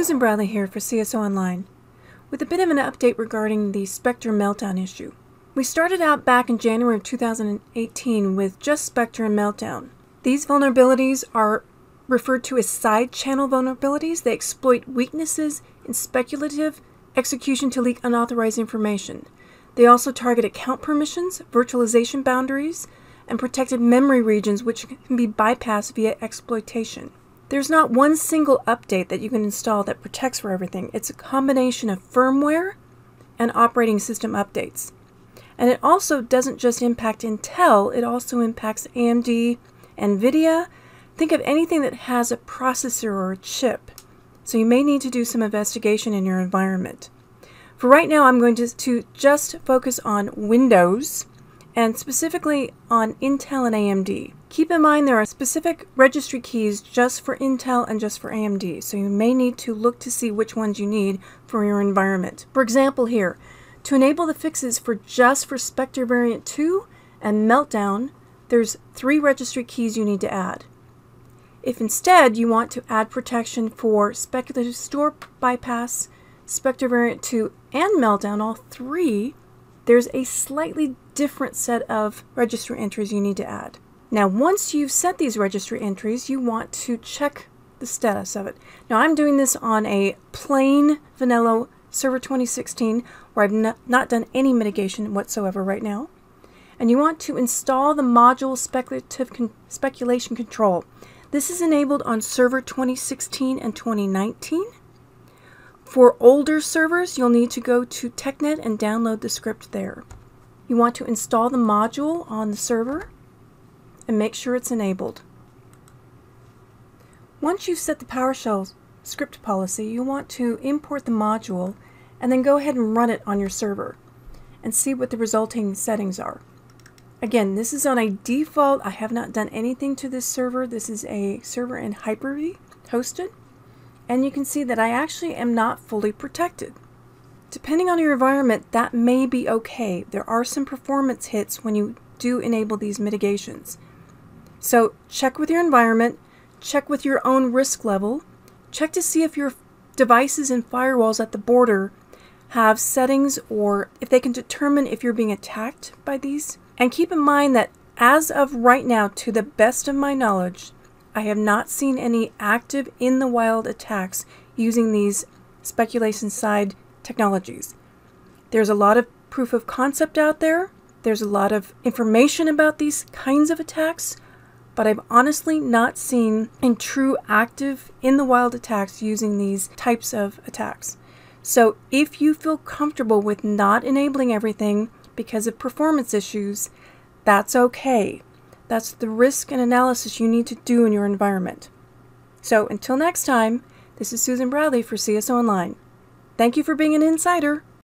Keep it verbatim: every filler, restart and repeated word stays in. Susan Bradley here for C S O Online, with a bit of an update regarding the Spectre Meltdown issue. We started out back in January of two thousand eighteen with just Spectre and Meltdown. These vulnerabilities are referred to as side-channel vulnerabilities. They exploit weaknesses in speculative execution to leak unauthorized information. They also target account permissions, virtualization boundaries, and protected memory regions which can be bypassed via exploitation. There's not one single update that you can install that protects for everything. It's a combination of firmware and operating system updates. And it also doesn't just impact Intel, it also impacts A M D, Nvidia. Think of anything that has a processor or a chip. So you may need to do some investigation in your environment. For right now, I'm going to, to just focus on Windows, and specifically on Intel and A M D. Keep in mind there are specific registry keys just for Intel and just for A M D, so you may need to look to see which ones you need for your environment. For example here, to enable the fixes for just for Spectre Variant two and Meltdown, there's three registry keys you need to add. If instead you want to add protection for Speculative Store Bypass, Spectre Variant two, and Meltdown, all three, there's a slightly different set of registry entries you need to add. Now, once you've set these registry entries, you want to check the status of it. Now, I'm doing this on a plain vanilla Server twenty sixteen where I've no, not done any mitigation whatsoever right now. And you want to install the module speculative con speculation control. This is enabled on Server twenty sixteen and twenty nineteen. For older servers, you'll need to go to TechNet and download the script there. You want to install the module on the server and make sure it's enabled. Once you've set the PowerShell script policy, you want to import the module and then go ahead and run it on your server and see what the resulting settings are. Again, this is on a default. I have not done anything to this server. This is a server in Hyper-V hosted. And you can see that I actually am not fully protected. Depending on your environment, that may be okay. There are some performance hits when you do enable these mitigations. So check with your environment, check with your own risk level, check to see if your devices and firewalls at the border have settings or if they can determine if you're being attacked by these. And keep in mind that as of right now, to the best of my knowledge, I have not seen any active in the wild attacks using these speculation side technologies. There's a lot of proof of concept out there. There's a lot of information about these kinds of attacks, but I've honestly not seen in true active in the wild attacks using these types of attacks. So if you feel comfortable with not enabling everything because of performance issues, that's okay. That's the risk and analysis you need to do in your environment. So until next time, this is Susan Bradley for C S O Online. Thank you for being an insider.